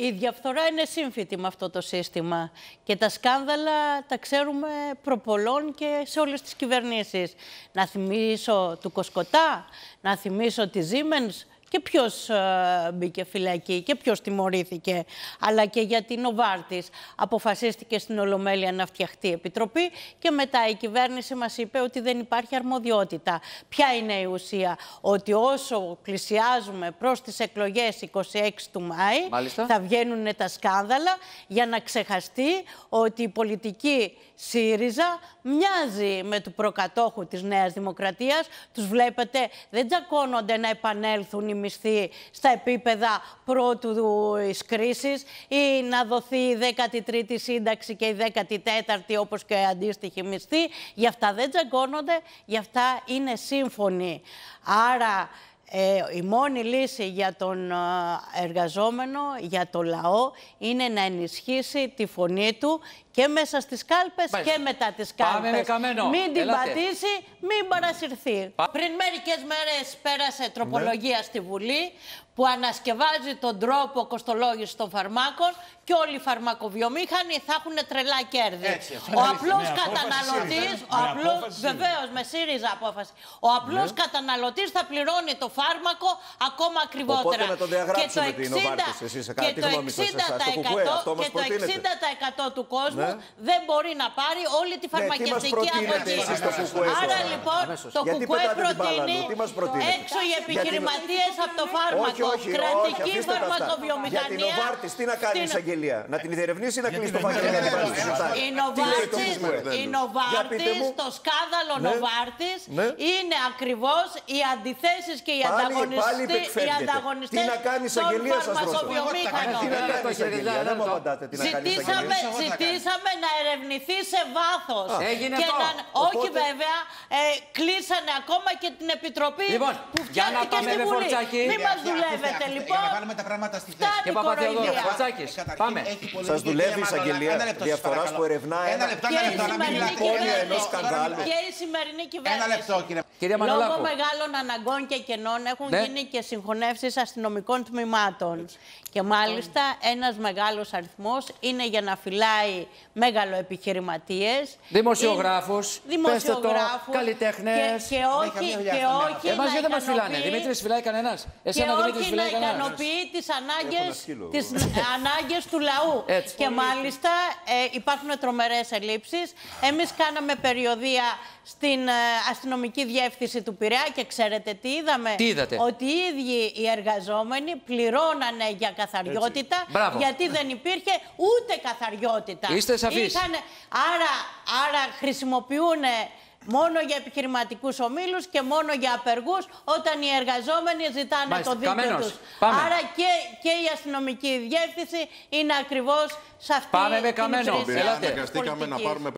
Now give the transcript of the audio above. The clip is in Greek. Η διαφθορά είναι σύμφυτη με αυτό το σύστημα και τα σκάνδαλα τα ξέρουμε προπολών και σε όλες τις κυβερνήσεις. Να θυμίσω του Κοσκοτά, να θυμίσω τη Siemens και ποιος μπήκε φυλακή και ποιος τιμωρήθηκε. Αλλά και για την Novartis αποφασίστηκε στην Ολομέλεια να φτιαχτεί επιτροπή και μετά η κυβέρνηση μας είπε ότι δεν υπάρχει αρμοδιότητα. Ποια είναι η ουσία? Ότι όσο πλησιάζουμε προς τις εκλογές 26 του Μάη, μάλιστα, θα βγαίνουν τα σκάνδαλα για να ξεχαστεί ότι η πολιτική ΣΥΡΙΖΑ μοιάζει με του προκατόχου της Νέας Δημοκρατίας. Τους βλέπετε, δεν τσακώνονται να επανέλθουν οι μισθοί στα επίπεδα πρώτου της κρίσης ή να δοθεί η 13η σύνταξη και η 14η όπως και η αντίστοιχη μισθή. Γι' αυτά δεν τσακώνονται, γι' αυτά είναι σύμφωνοι. Άρα η μόνη λύση για τον εργαζόμενο, για το λαό, είναι να ενισχύσει τη φωνή του και μέσα στις κάλπες και μετά τις κάλπες. Μην την πατήσει, μην παρασυρθεί. Πριν μερικές μέρες πέρασε τροπολογία στη Βουλή που ανασκευάζει τον τρόπο κοστολόγησης των φαρμάκων και όλοι οι φαρμακοβιομήχανοι θα έχουν τρελά κέρδη. Έτσι, ο απλός καταναλωτής, βεβαίως με ΣΥΡΙΖΑ απόφαση, ο απλός καταναλωτής θα πληρώνει το φάρμακο ακόμα ακριβότερα. Οπότε να το διαγράψουμε την Novartis, εσείς, κατά τη γνώμη σας, στο ΚΚΕ, αυτό μας προτείνετε. Και το 60% του κόσμου δεν μπορεί να πάρει όλη τη φαρμακευτική αγωγή. Άρα λοιπόν το ΚΚΕ προτείνει έξω οι επιχειρηματίες από το φάρμακο. Κρατική φαρμακοβιομηχανία. Για την Novartis τι να κάνει η εισαγγελία? Να την διερευνήσει ή να κλείσει το φάρμακο? Η Novartis, το σκάνδαλο Novartis είναι ακριβώς οι αντιθέσεις και οι ανταγωνιστές των φαρμακοβιομηχανών. Ζητήσαμε να ερευνηθεί σε βάθος. Όχι βέβαια, κλείσανε ακόμα και την επιτροπή που φτιάχτηκε στη Βουλή. Σας δουλεύετε λοιπόν. Φτάνει η κοροϊδία. Πάμε. Σας δουλεύει η εισαγγελία διαφθοράς που ερευνά και η σημερινή κυβέρνηση. Λόγω μεγάλων αναγκών και κενών έχουν γίνει και συγχωνεύσεις αστυνομικών τμήματων. Και μάλιστα ένας μεγάλος αριθμός είναι για να φυλάει μεγαλοεπιχειρηματίες, δημοσιογράφους, καλλιτέχνες. Και όχι να ικανοποιεί τις ανάγκες του λαού. Και μάλιστα υπάρχουν τρομερές ελλείψεις. Εμείς κάναμε περιοδεία στην αστυνομική διεύθυνση του Πειραιά και ξέρετε τι είδαμε? Τι είδατε? Ότι οι ίδιοι οι εργαζόμενοι πληρώνανε για καθαριότητα. Έτσι. Γιατί δεν υπήρχε ούτε καθαριότητα. Είστε σαφείς. Άρα χρησιμοποιούν μόνο για επιχειρηματικούς ομίλους και μόνο για απεργούς όταν οι εργαζόμενοι ζητάνε το δίκαιο τους. Άρα και η αστυνομική διεύθυνση είναι ακριβώς σε αυτή την υπηρεσία.